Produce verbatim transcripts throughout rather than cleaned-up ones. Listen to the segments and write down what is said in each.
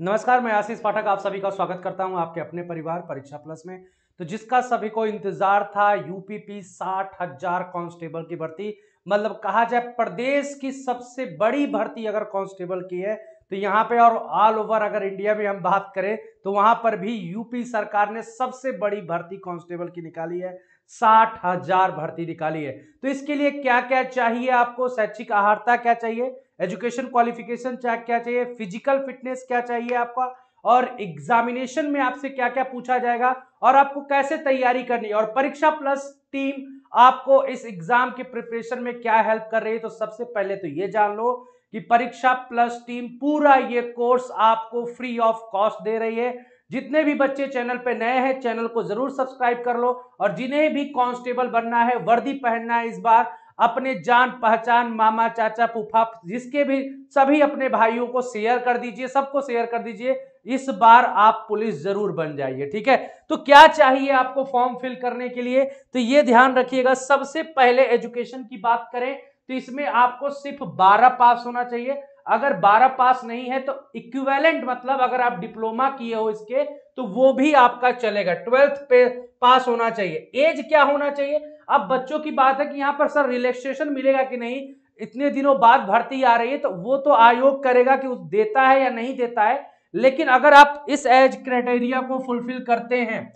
नमस्कार, मैं आशीष पाठक आप सभी का स्वागत करता हूं आपके अपने परिवार परीक्षा प्लस में। तो जिसका सभी को इंतजार था, यूपीपी साठ हजार कांस्टेबल की भर्ती, मतलब कहा जाए प्रदेश की सबसे बड़ी भर्ती अगर कांस्टेबल की है तो यहाँ पे, और ऑल ओवर अगर इंडिया में हम बात करें तो वहां पर भी यूपी सरकार ने सबसे बड़ी भर्ती कांस्टेबल की निकाली है, साठ हजार भर्ती निकाली है। तो इसके लिए क्या क्या चाहिए आपको, शैक्षिक आहारता क्या चाहिए, एजुकेशन क्वालिफिकेशन क्या चाहिए, फिजिकल फिटनेस क्या चाहिए आपका, और एग्जामिनेशन में आपसे क्या क्या पूछा जाएगा और आपको कैसे तैयारी करनी है, और परीक्षा प्लस टीम आपको इस एग्जाम के प्रिपरेशन में क्या हेल्प कर रही है। तो सबसे पहले तो ये जान लो कि परीक्षा प्लस टीम पूरा ये कोर्स आपको फ्री ऑफ कॉस्ट दे रही है। जितने भी बच्चे चैनल पे नए हैं, चैनल को जरूर सब्सक्राइब कर लो, और जिन्हें भी कांस्टेबल बनना है, वर्दी पहनना है इस बार, अपने जान पहचान मामा चाचा फूफा जिसके भी, सभी अपने भाइयों को शेयर कर दीजिए, सबको शेयर कर दीजिए, इस बार आप पुलिस जरूर बन जाइए। ठीक है, तो क्या चाहिए आपको फॉर्म फिल करने के लिए, तो ये ध्यान रखिएगा। सबसे पहले एजुकेशन की बात करें तो इसमें आपको सिर्फ बारह पास होना चाहिए। अगर बारह पास नहीं है तो इक्विवेलेंट, मतलब अगर आप डिप्लोमा किए हो इसके तो वो भी आपका चलेगा। ट्वेल्थ पे पास होना चाहिए। एज क्या होना चाहिए, अब बच्चों की बात है कि यहाँ पर सर रिलैक्सेशन मिलेगा कि नहीं, इतने दिनों बाद भर्ती आ रही है, तो वो तो आयोग करेगा कि देता है या नहीं देता है। लेकिन अगर आप इस एज क्राइटेरिया को फुलफिल करते हैं,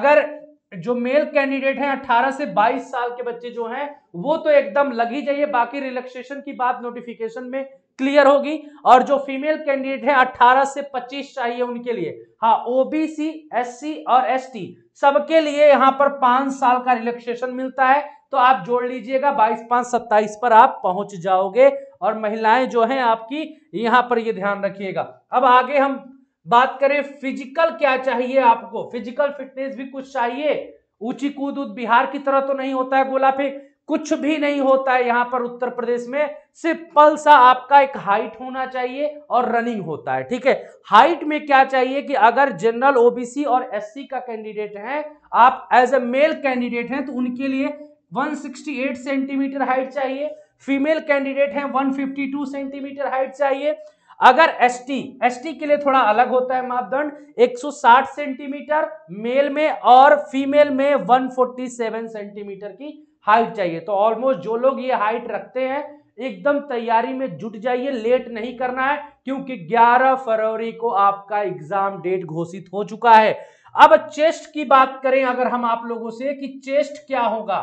अगर जो मेल कैंडिडेट हैं अठारह से बाईस साल के बच्चे जो हैं वो तो एकदम लग ही जाइए, बाकी रिलैक्सेशन की बात नोटिफिकेशन में क्लियर होगी। और जो फीमेल कैंडिडेट है अठारह से पच्चीस चाहिए उनके लिए, हाँ ओबीसी, एससी और एसटी सबके लिए यहाँ पर पांच साल का रिलैक्सेशन मिलता है, तो आप जोड़ लीजिएगा बाईस, पाँच, सत्ताईस पर आप पहुंच जाओगे। और महिलाएं जो हैं आपकी, यहाँ पर ये ध्यान रखिएगा। अब आगे हम बात करें फिजिकल क्या चाहिए आपको, फिजिकल फिटनेस भी कुछ चाहिए। ऊंची कूद उद बिहार की तरह तो नहीं होता है, गोला फेंक कुछ भी नहीं होता है यहाँ पर उत्तर प्रदेश में, सिर्फ पलसा आपका एक हाइट होना चाहिए और रनिंग होता है। ठीक है, हाइट में क्या चाहिए कि अगर जनरल ओबीसी और एससी का कैंडिडेट है, आप एज ए मेल कैंडिडेट हैं तो उनके लिए एक सौ अड़सठ सेंटीमीटर हाइट चाहिए। फीमेल कैंडिडेट हैं एक सौ बावन सेंटीमीटर हाइट चाहिए। अगर एसटी, एसटी के लिए थोड़ा अलग होता है मापदंड, एक सौ साठ सेंटीमीटर मेल में और फीमेल में एक सौ सैंतालीस सेंटीमीटर की हाइट चाहिए। तो ऑलमोस्ट जो लोग ये हाइट रखते हैं एकदम तैयारी में जुट जाइए, लेट नहीं करना है, क्योंकि ग्यारह फरवरी को आपका एग्जाम डेट घोषित हो चुका है। अब चेस्ट की बात करें अगर हम आप लोगों से कि चेस्ट क्या होगा,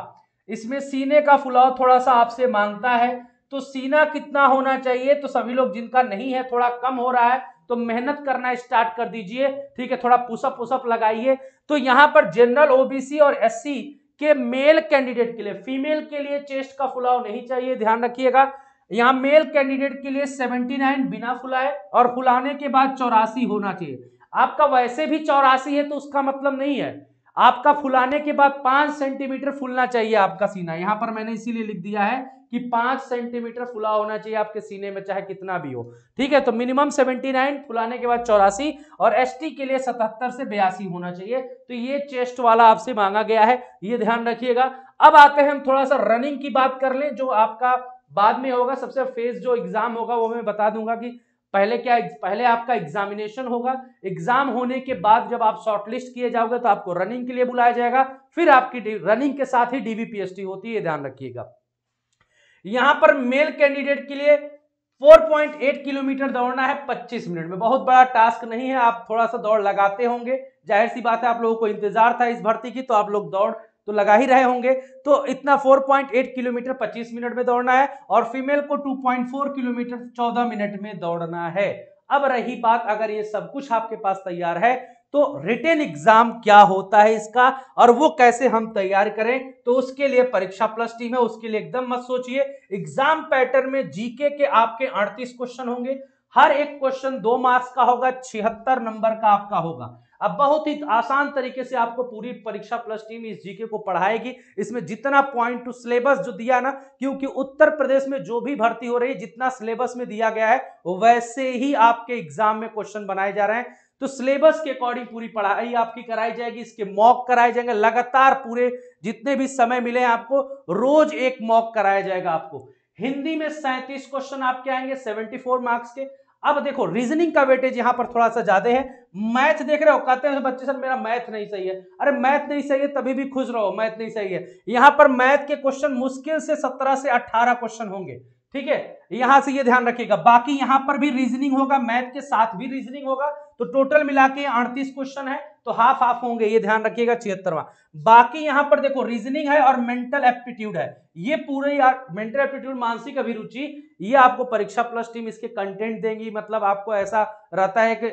इसमें सीने का फुलाव थोड़ा सा आपसे मांगता है, तो सीना कितना होना चाहिए, तो सभी लोग जिनका नहीं है, थोड़ा कम हो रहा है, तो मेहनत करना स्टार्ट कर दीजिए। ठीक है, थोड़ा पुशअप पुशअप लगाइए। तो यहाँ पर जनरल ओबीसी और एससी के मेल कैंडिडेट के लिए, फीमेल के लिए चेस्ट का फुलाव नहीं चाहिए, ध्यान रखिएगा। यहाँ मेल कैंडिडेट के लिए उन्यासी बिना फुलाए, और फुलाने के बाद चौरासी होना चाहिए। आपका वैसे भी चौरासी है तो उसका मतलब नहीं है, आपका फुलाने के बाद पांच सेंटीमीटर फुलना चाहिए आपका सीना। यहाँ पर मैंने इसीलिए लिख दिया है कि पांच सेंटीमीटर फुला होना चाहिए आपके सीने में, चाहे कितना भी हो। ठीक है, तो मिनिमम उन्यासी, फुलाने के बाद चौरासी, और एसटी के लिए सतहत्तर से बयासी होना चाहिए। तो ये चेस्ट वाला आपसे मांगा गया है, ये ध्यान रखिएगा। अब आते हैं हम थोड़ा सा रनिंग की बात कर लें, जो आपका बाद में होगा, सबसे फेस जो एग्जाम होगा वो मैं बता दूंगा कि पहले क्या, पहले आपका एग्जामिनेशन होगा। एग्जाम होने के बाद जब आप शॉर्टलिस्ट किए जाओगे तो आपको रनिंग के लिए बुलाया जाएगा, फिर आपकी रनिंग के साथ ही डीबीपीएसटी होती है, ध्यान रखिएगा। यहां पर मेल कैंडिडेट के लिए चार पॉइंट आठ किलोमीटर दौड़ना है पच्चीस मिनट में, बहुत बड़ा टास्क नहीं है, आप थोड़ा सा दौड़ लगाते होंगे, जाहिर सी बात है आप लोगों को इंतजार था इस भर्ती की तो आप लोग दौड़ तो लगा ही रहे होंगे। तो इतना चार पॉइंट आठ किलोमीटर पच्चीस मिनट में दौड़ना है, और फीमेल को दो पॉइंट चार किलोमीटर चौदह मिनट में दौड़ना है। अब रही बात, अगर ये सब कुछ आपके पास तैयार है तो रिटेन एग्जाम क्या होता है इसका, और वो कैसे हम तैयार करें, तो उसके लिए परीक्षा प्लस टीम है, उसके लिए एकदम मत सोचिए। एग्जाम पैटर्न में जीके के आपके अड़तीस क्वेश्चन होंगे, हर एक क्वेश्चन दो मार्क्स का होगा, छिहत्तर नंबर का आपका होगा। अब बहुत ही आसान तरीके से आपको पूरी परीक्षा प्लस टीम इस जीके को पढ़ाएगी, इसमें जितना पॉइंट टू सिलेबस जो दिया ना, क्योंकि उत्तर प्रदेश में जो भी भर्ती हो रही है जितना सिलेबस में दिया गया है वैसे ही आपके एग्जाम में क्वेश्चन बनाए जा रहे हैं। तो सिलेबस के अकॉर्डिंग पूरी पढ़ाई आपकी कराई जाएगी, इसके मॉक कराए जाएंगे लगातार, पूरे जितने भी समय मिले आपको रोज एक मॉक कराया जाएगा। आपको हिंदी में सैंतीस क्वेश्चन आपके आएंगे सेवेंटी फोर मार्क्स के, अब देखो रीजनिंग का वेटेज यहाँ पर थोड़ा सा ज्यादा है। मैथ देख रहे हो, कहते हैं बच्चे सर मेरा मैथ नहीं सही है, अरे मैथ नहीं सही है तभी भी खुश रहो, मैथ नहीं सही है। यहाँ पर मैथ के क्वेश्चन मुश्किल से सत्रह से अट्ठारह क्वेश्चन होंगे, ठीक है, यहां से ये ध्यान रखिएगा। बाकी यहाँ पर भी रीजनिंग होगा, मैथ के साथ भी रीजनिंग होगा, तो टोटल मिला के अड़तीस क्वेश्चन है, तो हाफ हाफ होंगे, ये ध्यान रखिएगा, छिहत्तरवां। बाकी यहाँ पर देखो रीजनिंग है और मेंटल एप्टीट्यूड है, ये पूरे मेंटल एप्टीट्यूड मानसिक अभिरुचि ये आपको परीक्षा प्लस टीम इसके कंटेंट देंगी। मतलब आपको ऐसा रहता है कि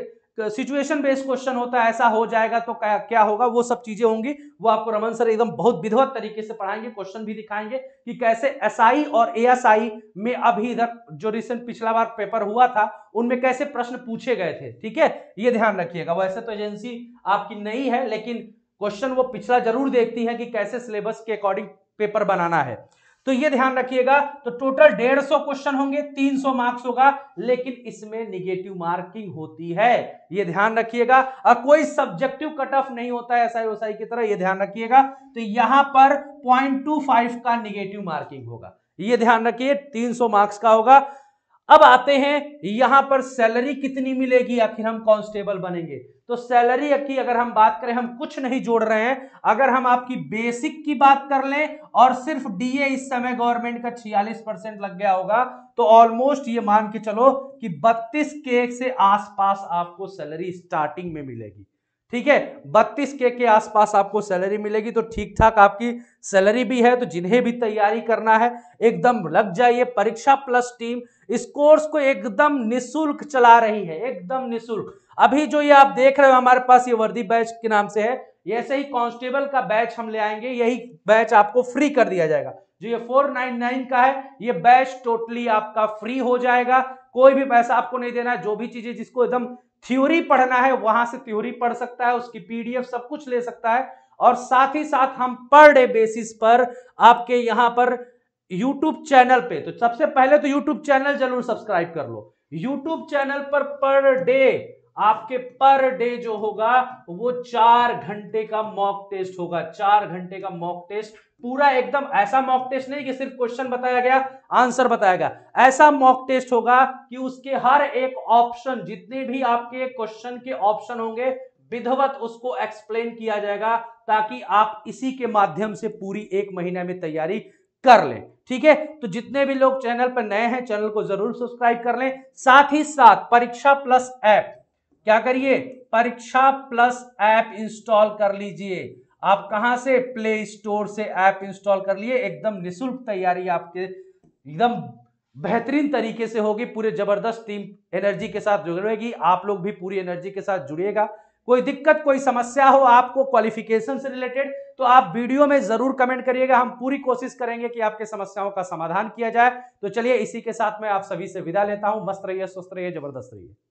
सिचुएशन बेस्ड क्वेश्चन होता है, ऐसा हो जाएगा तो क्या क्या होगा, वो सब चीजें होंगी। वो आपको रमन सर एकदम बहुत विधिवत तरीके से पढ़ाएंगे, क्वेश्चन भी दिखाएंगे कि कैसे एसआई और एएसआई में अभी इधर जो रिसेंट पिछला बार पेपर हुआ था उनमें कैसे प्रश्न पूछे गए थे, ठीक है, ये ध्यान रखिएगा। वैसे तो एजेंसी आपकी नई है, लेकिन क्वेश्चन वो पिछला जरूर देखती है कि कैसे सिलेबस के अकॉर्डिंग पेपर बनाना है, तो ये ध्यान रखिएगा। तो टोटल डेढ़ सौ क्वेश्चन होंगे, तीन सौ मार्क्स होगा, लेकिन इसमें निगेटिव मार्किंग होती है, ये ध्यान रखिएगा। और कोई सब्जेक्टिव कट ऑफ नहीं होता है एसआई ओएसआई की तरह, ये ध्यान रखिएगा। तो यहां पर पॉइंट टू फाइव का निगेटिव मार्किंग होगा, ये ध्यान रखिए, तीन सौ मार्क्स का होगा। अब आते हैं यहां पर सैलरी कितनी मिलेगी, आखिर हम कांस्टेबल बनेंगे। तो सैलरी की अगर हम बात करें, हम कुछ नहीं जोड़ रहे हैं, अगर हम आपकी बेसिक की बात कर लें और सिर्फ डीए इस समय गवर्नमेंट का छियालीस परसेंट लग गया होगा, तो ऑलमोस्ट ये मान के चलो कि बत्तीस के से आसपास आपको सैलरी स्टार्टिंग में मिलेगी, ठीक है, बत्तीस के के आसपास आपको सैलरी मिलेगी। तो ठीक ठाक आपकी सैलरी भी है, तो जिन्हें भी तैयारी करना है एकदम लग जाइए। परीक्षा प्लस टीम इस कोर्स को एकदम निःशुल्क चला रही है, एकदम निःशुल्क। अभी जो ये आप देख रहे हो हमारे पास, ये वर्दी बैच के नाम से है, ऐसे ही कांस्टेबल का बैच हम ले आएंगे, यही बैच आपको फ्री कर दिया जाएगा। जो ये चार सौ निन्यानवे का है, ये बैच टोटली आपका फ्री हो जाएगा, कोई भी पैसा आपको नहीं देना है। जो भी चीजें जिसको एकदम थ्योरी पढ़ना है, वहां से थ्योरी पढ़ सकता है, उसकी पीडीएफ सब कुछ ले सकता है। और साथ ही साथ हम पर डे बेसिस पर आपके यहाँ पर यूट्यूब चैनल पे, तो सबसे पहले तो यूट्यूब चैनल जरूर सब्सक्राइब कर लो। यूट्यूब चैनल पर पर डे आपके पर डे जो होगा वो चार घंटे का मॉक टेस्ट होगा, चार घंटे का मॉक टेस्ट, पूरा एकदम ऐसा मॉक टेस्ट नहीं कि सिर्फ क्वेश्चन बताया गया आंसर बताया गया, ऐसा मॉक टेस्ट होगा कि उसके हर एक ऑप्शन, जितने भी आपके क्वेश्चन के ऑप्शन होंगे विधिवत उसको एक्सप्लेन किया जाएगा, ताकि आप इसी के माध्यम से पूरी एक महीने में तैयारी कर लें, ठीक है। तो जितने भी लोग चैनल पर नए हैं, चैनल को जरूर सब्सक्राइब कर लें। साथ ही साथ परीक्षा प्लस ऐप, क्या करिए, परीक्षा प्लस ऐप इंस्टॉल कर लीजिए। आप कहां से, प्ले स्टोर से ऐप इंस्टॉल कर लिए, एकदम निःशुल्क तैयारी आपके एकदम बेहतरीन तरीके से होगी, पूरे जबरदस्त टीम एनर्जी के साथ जुड़ेगी। आप लोग भी पूरी एनर्जी के साथ जुड़िएगा। कोई दिक्कत कोई समस्या हो आपको क्वालिफिकेशन से रिलेटेड, तो आप वीडियो में जरूर कमेंट करिएगा, हम पूरी कोशिश करेंगे कि आपके समस्याओं का समाधान किया जाए। तो चलिए इसी के साथ मैं आप सभी से विदा लेता हूं। मस्त रहिए, स्वस्थ रहिए, जबरदस्त रहिए।